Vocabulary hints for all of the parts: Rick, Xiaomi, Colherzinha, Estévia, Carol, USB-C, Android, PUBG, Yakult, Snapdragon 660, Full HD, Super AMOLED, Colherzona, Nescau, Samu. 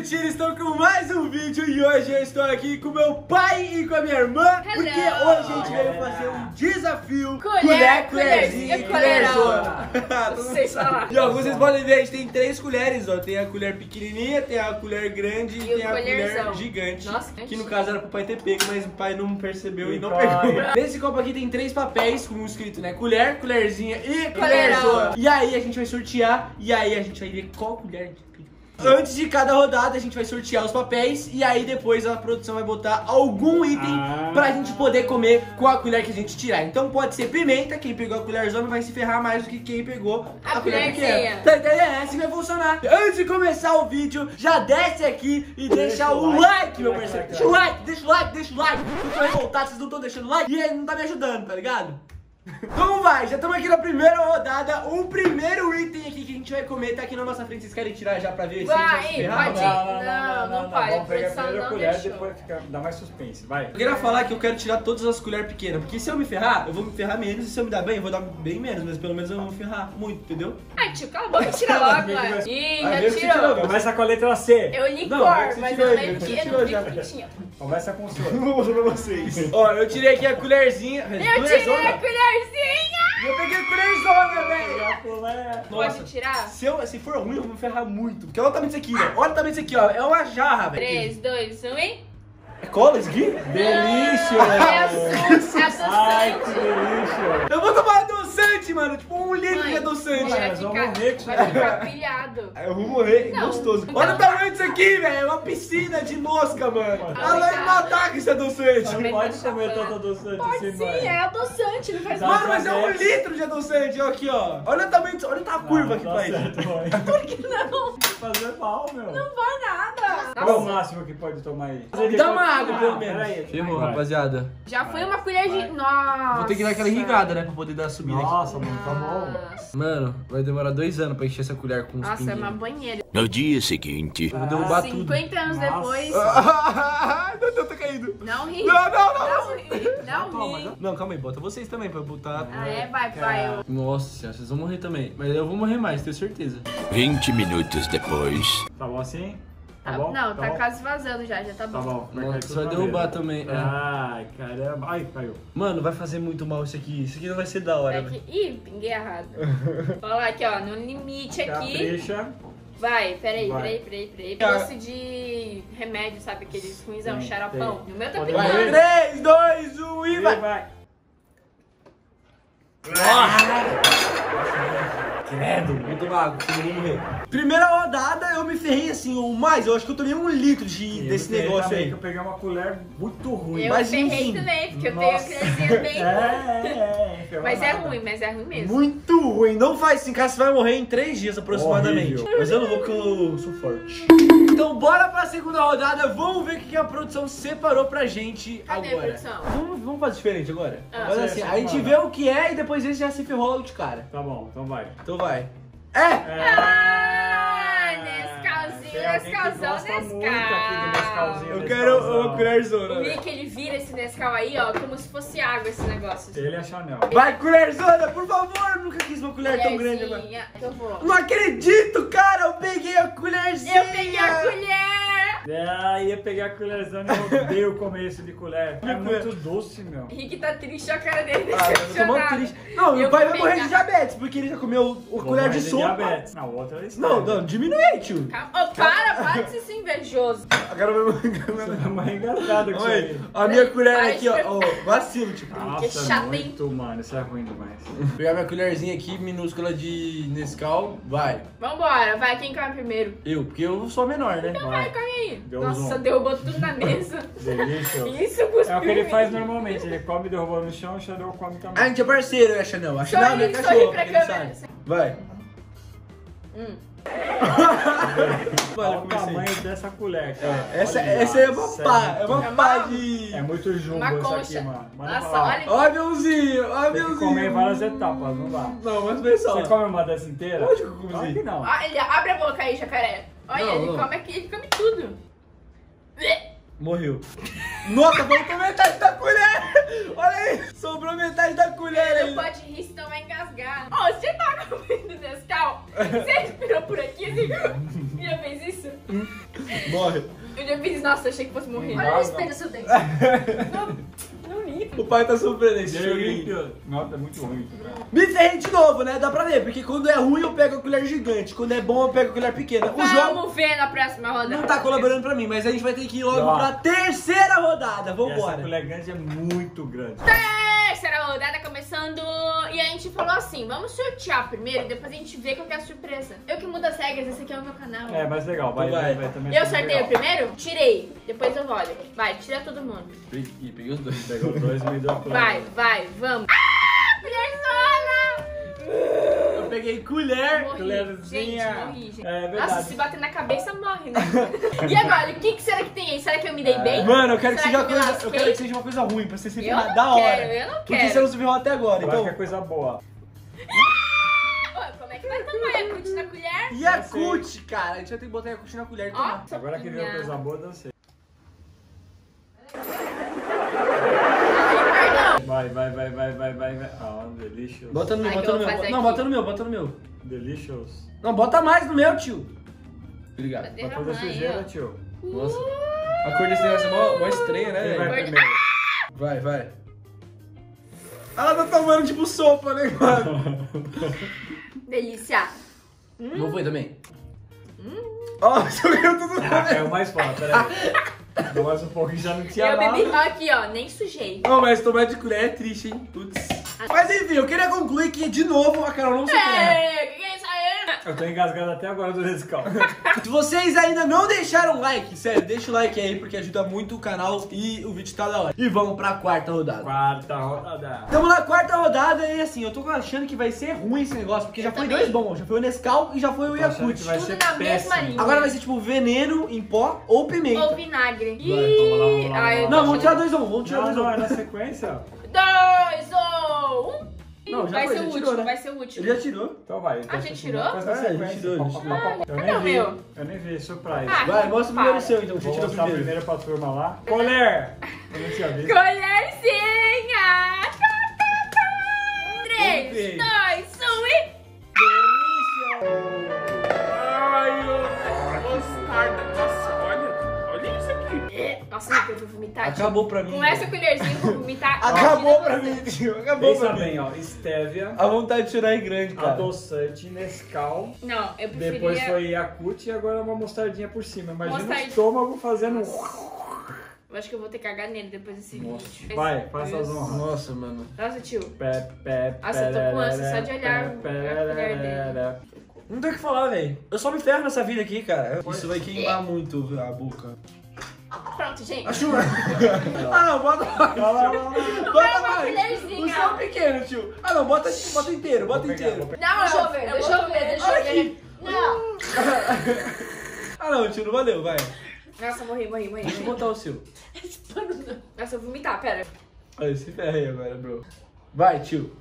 curtir, estou com mais um vídeo e hoje eu estou aqui com meu pai e com a minha irmã. Hello. Porque hoje a gente veio fazer um desafio colherzinha e colherzona. E ó, vocês podem ver, a gente tem três colheres, ó. Tem a colher pequenininha, tem a colher grande e tem a colher gigante. Nossa, que no caso era pro pai ter pego, mas o pai não percebeu e não pegou. Nesse copo aqui tem três papéis com escrito, né? Colher, colherzinha e colherzona. E aí a gente vai sortear e aí a gente vai ver qual colher a gente tem. Antes de cada rodada, a gente vai sortear os papéis e aí depois a produção vai botar algum item pra gente poder comer com a colher que a gente tirar. Então pode ser pimenta, quem pegou a colherzona vai se ferrar mais do que quem pegou a colher pequena. Tá entendendo? É assim que vai funcionar. Antes de começar o vídeo, já desce aqui e deixa o like, meu parceiro. Deixa o like, deixa o like, deixa o like. Eu tô revoltado, vocês não estão deixando like e ele não tá me ajudando, tá ligado? Então vai, já estamos aqui na primeira rodada. O primeiro item aqui que a gente vai comer tá aqui na nossa frente. Vocês querem tirar já pra ver? Vai, pode. Não, vai. Vamos pegar a primeira colher e depois dá mais suspense, vai. Eu queria falar que eu quero tirar todas as colheres pequenas, porque se eu me ferrar, eu vou me ferrar menos. E se eu me dar bem, eu vou dar bem menos, mas pelo menos eu não vou me ferrar muito, entendeu? Ai, tio, cala a boca, tira logo, mano. Ih, já tirou. Começa com a letra C. Eu li cor, mas eu nem tinha. Começa com o senhor. Não vou mostrar pra vocês. Ó, eu tirei aqui a colherzinha. Eu tirei a colherzinha. Eu peguei a colherzona, velho. Pode tirar? Se for ruim, eu vou me ferrar muito. Porque olha o tamanho disso aqui, ó. Olha o tamanho disso aqui, ó. É uma jarra, velho. 3, 2, 1 e... É cola isso aqui? Delícia, velho. Ai, que delícia. Eu vou tomar adoçante, mano. Tipo, um litro de adoçante. Mas vou morrer. Vai ficar pilhado. Eu vou morrer. Gostoso. Olha o tamanho disso aqui, velho. É uma piscina de mosca, mano. Ela vai me matar com esse adoçante. Não pode comer tanto adoçante. Pode sim, é adoçante. Não faz mal. Mano, mas é um litro de adoçante. Olha aqui, ó. Olha o tamanho. Olha a curva que faz. Por que não? Fazer mal, meu. Não vai nada. Qual é o máximo que pode tomar aí? Dá uma água, pelo menos. Firmou, rapaziada. Já foi uma colherzinha. Nossa. Vou ter que dar aquela irrigada, né? Pra poder dar a subida. Nossa, mano, tá bom. Mano, vai demorar 2 anos pra encher essa colher com uns pinguinhos. Nossa, é uma banheira. No dia seguinte, eu vou derrubar tudo. 50 anos depois. Não, tá caindo. Não ri. Não ri. Não, calma aí, bota vocês também pra botar. Ah, é, vai, pai. Nossa senhora, vocês vão morrer também. Mas eu vou morrer mais, tenho certeza. 20 minutos depois. Tá bom assim? Tá bom? Não, tá quase vazando já, já tá bom. Tá bom. Nossa, você vai derrubar também. É. Ai, caramba. Ai, caiu. Mano, vai fazer muito mal isso aqui. Isso aqui não vai ser da hora. Né? Ih, pinguei errado. Olha lá, aqui, ó, no limite aqui. Capricha. Vai, peraí. Doce de remédio, sabe? Aqueles ruinzão, xarapão. No meu tá pegando. 3, 2, 1 e vai. Credo, muito mago, eu vou morrer. Primeira rodada eu me ferrei assim, ou mais, eu acho que eu tomei 1 litro desse negócio aí. Que eu peguei uma colher muito ruim. Eu mas ferrei também, porque nossa. Eu peguei a colherzinha bem ruim. Mas é ruim, mesmo. Muito ruim, não faz assim, cara, você vai morrer em 3 dias aproximadamente. Horrível. Mas eu não vou porque eu sou forte. Então bora pra segunda rodada, vamos ver o que a produção separou pra gente. Cadê agora? Vamos fazer diferente agora. Mas assim, a gente vê o que é e depois esse já se ferrou logo de cara. Tá bom, então vai. Vai. Nescau. Eu quero uma colherzona. O Rick, ele vira esse Nescau aí, ó, como se fosse água esse negócio. Ele é Chanel. Vai, colherzona, por favor. Nunca quis uma colher tão grande agora. Não acredito, cara. Eu peguei a colherzinha. Eu peguei a colher. Ia pegar a colherzona e eu odeio o começo de colher. É muito doce, meu. Rick tá triste, a cara dele decepcionada. Não, meu pai vai morrer de diabetes, porque ele já comeu a colher de sopa. Não, outra vez. Não, diminui, tio. Para de ser invejoso. Agora vai morrer engasgado com isso. A minha colher aqui, ó, vacilo, tipo. Nossa, muito, mano, isso é ruim demais. Vou pegar minha colherzinha aqui, minúscula de Nescau, vai. Vambora, vai, quem come primeiro? Eu, porque eu sou a menor, né? Então vai, come aí. Nossa, derrubou tudo na mesa. Delícia. Isso, cuspiu. É o que ele faz normalmente. Ele come derrubando no chão, o Chanel come também. A gente é parceiro, é Chanel. A Chanel é meu cachorro, ele sabe. Vai. Olha o tamanho dessa colher, cara. Essa aí é uma pá. É uma pá de... É muito jumbo essa aqui, mano. Nossa, olha. Ó, aviãozinho, ó, aviãozinho. Tem que comer várias etapas, não dá. Não, mas pessoal... Você come uma dessa inteira? Pode comer. Não. Abre a boca aí, jacaré. Olha, ele come aqui, ele come tudo. Morreu. Nossa, faltou metade da colher. Olha aí, sobrou metade da colher. Não pode rir, senão vai engasgar. Ó, você tá comendo Nescau? Você respirou por aqui assim? Já fez isso? Morre. Eu já fiz, nossa, achei que fosse morrer. Olha o espelho do seu dente. Não ri. O pai tá surpreendente. Nossa, é muito ruim isso, cara. Me ferrei de novo, né? Dá pra ver, porque quando é ruim eu pego a colher gigante, quando é bom eu pego a colher pequena. O jogo vamos ver na próxima rodada. Não tá colaborando pra mim, mas a gente vai ter que ir logo pra terceira rodada. Vambora. Essa colher grande é muito grande. Terceira rodada começando. E a gente falou assim: vamos sortear primeiro, depois a gente vê qual que é a surpresa. Eu que mudo as regras, esse aqui é o meu canal. É, mas legal, vai também. Eu sorteio primeiro? Tirei. Depois eu olho. Vai, tira todo mundo. E peguei os dois. Pegou os dois e me deu a colher. Vai, vamos. Ah, colherzona! Eu peguei colher. Colherzinha. Gente, morri, gente. É verdade. Nossa, se bater na cabeça, morre, né? E agora, o que será que tem aí? Será que eu me dei bem? Mano, eu quero que seja uma coisa ruim, pra você se virar da hora. Eu não quero. Porque você não se virou até agora, então. Eu acho que é coisa boa. Como é que vai tomar Yakult na colher? Yakult, cara. A gente vai ter que botar Yakult na colher e tomar. Agora que virou coisa boa, eu dancei. Vai. Ah, delicious. Bota no meu, Não, bota no meu, Delicious. Não, bota mais no meu, tio. Obrigado. Vai fazer sujeira, tio. Nossa. A cor desse negócio é mó estranha, né? Vai. Ela tá tomando tipo sopa, né, mano? Delícia. Não foi também? Ó, subiu tudo bem. É o mais fácil, peraí. Nossa, um pouco já não tinha nada. Eu bebi mal aqui, ó, nem sujei. Não, mas tomar de colher é triste, hein? Putz. Mas enfim, eu queria concluir que, de novo, a Carol não se ferra. Eu tô engasgado até agora do Nescau. Se vocês ainda não deixaram o like, sério, deixa o like aí, porque ajuda muito o canal e o vídeo tá da hora. E vamos pra quarta rodada. Tamo na quarta rodada e assim, eu tô achando que vai ser ruim esse negócio, porque já foi dois bons, já foi o Nescau e já foi o Yakult. Vai ser péssimo. Agora vai ser tipo veneno em pó ou pimenta. Ou vinagre. Não, vamos tirar 2 ou 1, vamos tirar 2 ou 1. Na sequência? 2 ou 1. Não, já vai ser o último, né? Vai ser o último. Ele já tirou? Então vai. Ah, já tirou? A gente tirou. Eu nem vi, surprise. Vai, mostra o primeiro seu então. Vou mostrar o primeiro pra turma lá. Colher! Colherzinha! 3, 2, 1 e... Delícia! Ai, mostarda. Nossa, olha isso aqui. Nossa, eu vou vomitar. Acabou pra mim. Com essa colherzinha eu vou vomitar. Acabou pra mim, tio. Acabou pra mim. Ó, Estévia. A vontade de tirar é grande, cara. Adoçante, Nescau. Não, eu preferia... Depois foi Yakult e agora uma mostardinha por cima. Imagina o estômago fazendo... Eu acho que eu vou ter que cagar nele depois desse vídeo. Vai, faça as honras. Nossa, mano. Nossa, tio. Nossa, eu tô com ânsia só de olhar a colher dele. Não tem o que falar, velho. Eu só me ferro nessa vida aqui, cara. Isso vai queimar muito a boca. Pronto, gente. Ah, não, bota mais. Bota mais. O seu pequeno, tio. Ah, não, bota inteiro, Não, deixa eu ver. Não. Ah, não, tio, não valeu, vai. Nossa, morri. Deixa eu botar o seu. Nossa, eu vou vomitar, pera. Olha, se ferra aí agora, bro. Vai, tio.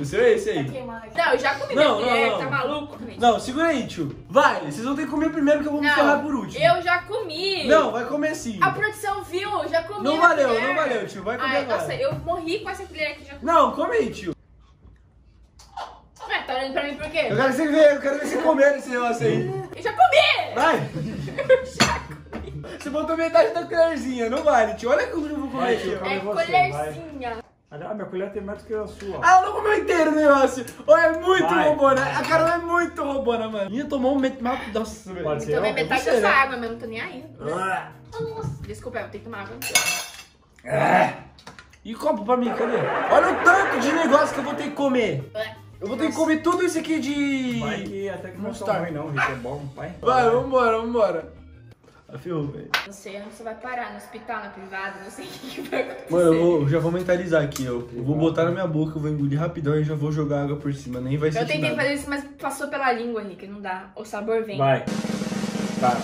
O seu é esse aí. Não, eu já comi minha colher, tá maluco? Não, segura aí, tio. Vai, vocês vão ter que comer primeiro que eu vou me ferrar por último. Eu já comi. Não, vai comer sim. A produção viu, eu já comi. Não valeu, tio. Vai comer agora. Nossa, eu morri com essa colher aqui. Não, come aí, tio. Tá olhando pra mim por quê? Eu quero que você veja, eu quero ver você comer esse negócio aí. Eu já comi! Vai! Eu já comi. Você botou metade da colherzinha, não vale, tio. Olha como eu vou comer, tio. É colherzinha. Ah, minha colher tem mais do que a sua. Ah, ela não comeu inteiro o negócio. Oh, é muito roubona. A Carol é muito roubona, mano. Minha tomou um metade. Nossa, velho. Pode ser. Eu tomei metade dessa água, mas eu não tô nem aí. Desculpa, eu tenho que tomar água. E copo pra mim, cadê? Olha o tanto de negócio que eu vou ter que comer. Eu vou ter que comer tudo isso aqui de... Vai que até que não é tão ruim não, Rick. É bom, pai. Vai, vambora. Não sei, onde você vai parar, no hospital, na privada, não sei o que vai acontecer. Mano, eu já vou mentalizar aqui, eu vou botar na minha boca, eu vou engolir rapidão e já vou jogar água por cima, nem vai ser. Eu tentei fazer isso, mas passou pela língua, Rick, não dá. O sabor vem. Vai. Tá.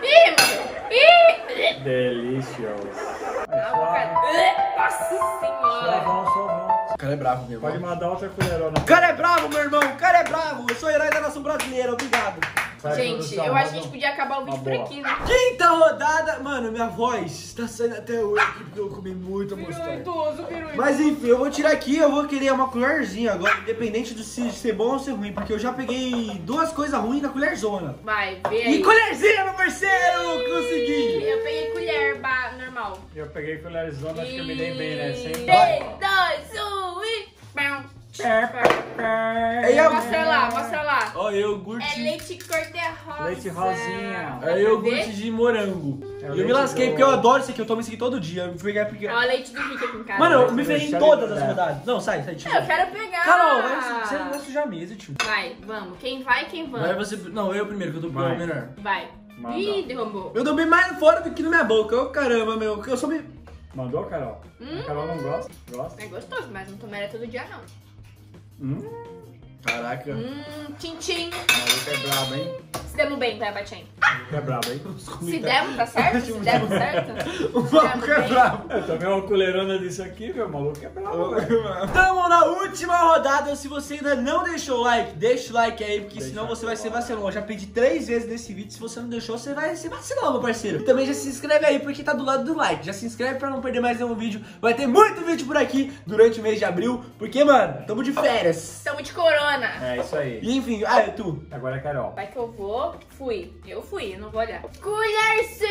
Ih, mano. Delicioso. Nossa senhora. Só vão. O cara é bravo, meu irmão. Pode mandar outra colherona. O cara é bravo, meu irmão, o cara é bravo. Eu sou herói da nação brasileira, obrigado. Gente, eu acho que a gente podia acabar o vídeo por aqui, né? Quinta rodada! Mano, minha voz tá saindo até hoje porque eu comi muita mostarda. Mas enfim, eu vou tirar aqui, eu vou querer uma colherzinha agora, independente de ser bom ou ser ruim, porque eu já peguei duas coisas ruins na colherzona. Vai, vê aí. E colherzinha, meu parceiro! Consegui! Eu peguei colher normal. Eu peguei colherzona, acho que eu me dei bem, né? 3, 2, 1 e... Mostra lá. Ó, iogurte. É leite cor-de-rosa. Leite rosinha. É iogurte de morango. Eu me lasquei porque eu adoro isso aqui. Eu tomo isso aqui todo dia. Eu fui pegar porque... Ó, leite do Rick aqui em casa. Mano, eu me ferrei em todas as rodadas. Não, sai, tio. Eu quero pegar. Carol, você não vai sujar a mesa, tio. Vai, vamos. Quem vai, quem vai. Não, eu primeiro, que eu tô melhor. Vai. Ih, derrubou. Eu tomei mais fora do que na minha boca. Eu, caramba, meu. Eu sou meio... Mandou, Carol? A Carol não gosta? Gosta? É gostoso, mas não tomaria todo dia, não. Caraca. Tchim-tchim. Maluca é braba, hein? Se demos bem, vai, Batim. Maluca é braba, hein? Se demos, tá certo? Se demos certo? O maluco é brabo. Eu tomei uma colherona disso aqui, meu. O maluco é brabo, velho. Tamo na última rodada. Se você ainda não deixou o like, deixa o like aí, porque senão você vai ser vacilão. Eu já pedi 3 vezes nesse vídeo. Se você não deixou, você vai ser vacilão, meu parceiro. E também já se inscreve aí, porque tá do lado do like. Já se inscreve pra não perder mais nenhum vídeo. Vai ter muito vídeo por aqui durante o mês de abril, porque, mano, tamo de férias. Tamo de corona. É isso aí. E enfim, é tu. Agora é Carol. Vai que eu vou. Eu fui, não vou olhar. Colherzinha!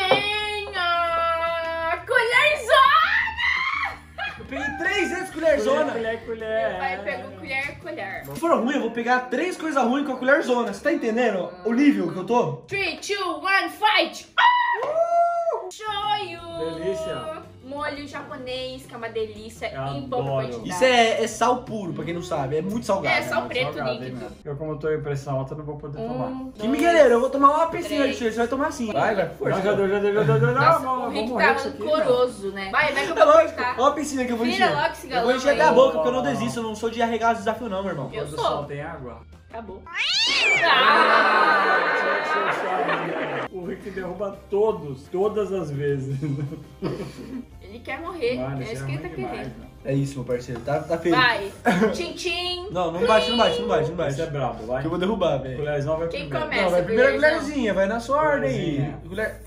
Colherzona! Eu peguei 3 vezes colherzona. Colher. Meu pai pegou colher. Se for ruim, eu vou pegar 3 coisas ruins com a colherzona. Você tá entendendo o nível que eu tô? 3, 2, 1, fight! Shoyu! Delícia! Molho japonês, que é uma delícia, em pouca quantidade. Isso é sal puro, pra quem não sabe. É muito salgado. É sal preto líquido. Eu, como eu tô em pressão alta, não vou poder tomar. Que migueleiro, eu vou tomar uma piscina de você vai tomar assim. Vai, força. Nossa, o Rick tá rancoroso, né? Vai que eu vou cortar. Olha a piscina que eu vou encher. Vira logo esse galão. Eu vou encher até a boca, porque eu não desisto. Eu não sou de arregar os desafios, não, meu irmão. Eu sou. Sol tem água. Acabou. O Rick derruba todas as vezes. Ele quer morrer, mano, é isso que ele tá querendo. É isso, meu parceiro, tá feio. Vai, tchim-tchim. Não bate. Você é brabo, vai. Que eu vou derrubar, velho. Colherzão vai primeiro. Quem começa? Não, vai primeiro a colherzinha, vai na sua ordem. Colher...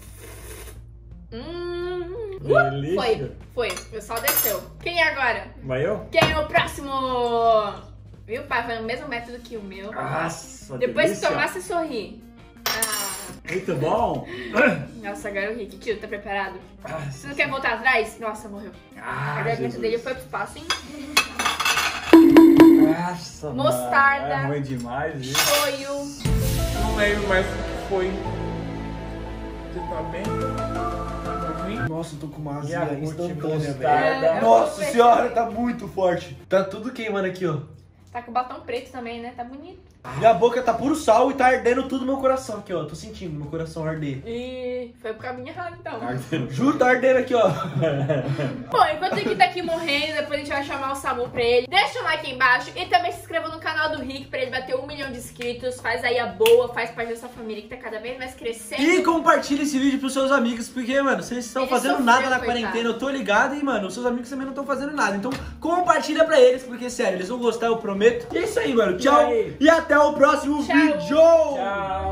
Foi, o sol desceu. Quem é agora? Vai eu? Quem é o próximo? Viu, pai? Foi o mesmo método que o meu. Nossa, depois que tomar, você sorri. Muito bom! Nossa, agora o Rick. Tio, tá preparado? Você não quer voltar atrás? Nossa, morreu. A garganta dele foi pro espaço, hein? Nossa, mostarda. É ruim demais, hein? Shoyu. Não lembro mais o que foi. Você tá bem? Nossa, eu tô com uma azia instantânea, velho. Nossa senhora, tá muito forte. Tá tudo queimando aqui, ó. Tá com batom preto também, né? Tá bonito. Minha boca tá puro sal e tá ardendo tudo meu coração aqui, ó. Tô sentindo meu coração arder. E foi pro caminho errado, então. Juro, tá ardendo aqui, ó. Bom, enquanto o Rick tá aqui morrendo, depois a gente vai chamar o Samu pra ele. Deixa um like aí embaixo e também se inscreva no canal do Rick pra ele bater 1 milhão de inscritos. Faz aí a boa, faz parte dessa família que tá cada vez mais crescendo. E compartilha esse vídeo pros seus amigos, porque, mano, vocês estão fazendo nada na quarentena, eu tô ligado, e, mano, os seus amigos também não estão fazendo nada. Então, compartilha pra eles, porque, sério, eles vão gostar, eu prometo. E é isso aí, mano. Tchau e até o próximo vídeo! Tchau!